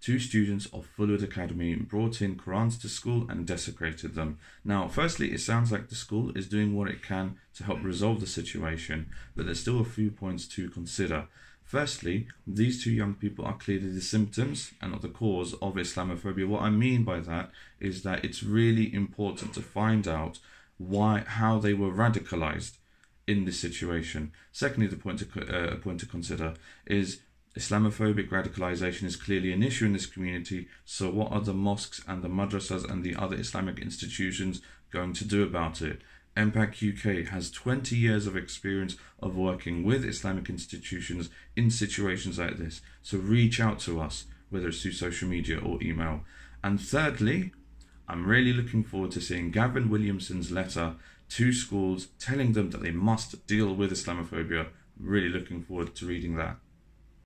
two students of Fulwood Academy brought in Qur'ans to school and desecrated them. Now, firstly, it sounds like the school is doing what it can to help resolve the situation, but there's still a few points to consider. Firstly, these two young people are clearly the symptoms and not the cause of Islamophobia. What I mean by that is that it's really important to find out how they were radicalized in this situation. Secondly, the point to consider is Islamophobic radicalization is clearly an issue in this community. So what are the mosques and the madrasas and the other Islamic institutions going to do about it? MPAC UK has 20 years of experience of working with Islamic institutions in situations like this. So reach out to us, whether it's through social media or email. And thirdly, I'm really looking forward to seeing Gavin Williamson's letter to schools telling them that they must deal with Islamophobia. I'm really looking forward to reading that.